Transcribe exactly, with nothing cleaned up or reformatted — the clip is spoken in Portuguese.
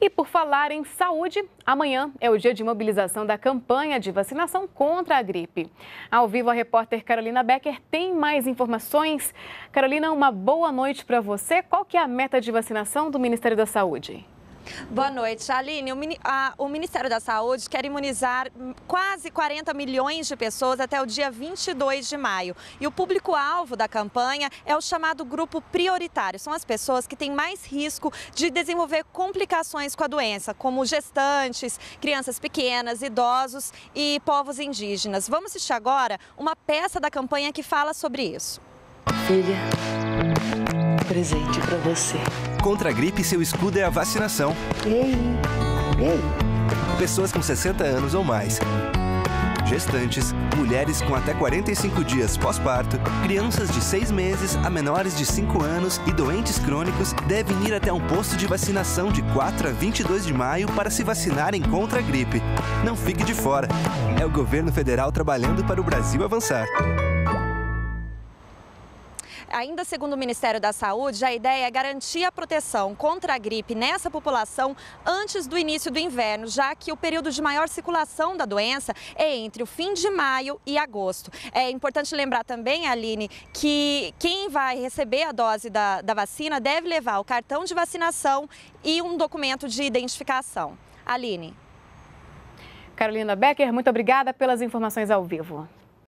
E por falar em saúde, amanhã é o dia de mobilização da campanha de vacinação contra a gripe. Ao vivo, a repórter Carolina Becker tem mais informações. Carolina, uma boa noite para você. Qual que é a meta de vacinação do Ministério da Saúde? Boa noite, Aline. O Ministério da Saúde quer imunizar quase quarenta milhões de pessoas até o dia vinte e dois de maio. E o público-alvo da campanha é o chamado grupo prioritário. São as pessoas que têm mais risco de desenvolver complicações com a doença, como gestantes, crianças pequenas, idosos e povos indígenas. Vamos assistir agora uma peça da campanha que fala sobre isso. Filha, presente para você. Contra a gripe, seu escudo é a vacinação. Ei, ei. Pessoas com sessenta anos ou mais, gestantes, mulheres com até quarenta e cinco dias pós-parto, crianças de seis meses a menores de cinco anos e doentes crônicos devem ir até um posto de vacinação de quatro a vinte e dois de maio para se vacinarem contra a gripe. Não fique de fora. É o governo federal trabalhando para o Brasil avançar. Ainda segundo o Ministério da Saúde, a ideia é garantir a proteção contra a gripe nessa população antes do início do inverno, já que o período de maior circulação da doença é entre o fim de maio e agosto. É importante lembrar também, Aline, que quem vai receber a dose da, da vacina deve levar o cartão de vacinação e um documento de identificação. Aline. Carolina Becker, muito obrigada pelas informações ao vivo.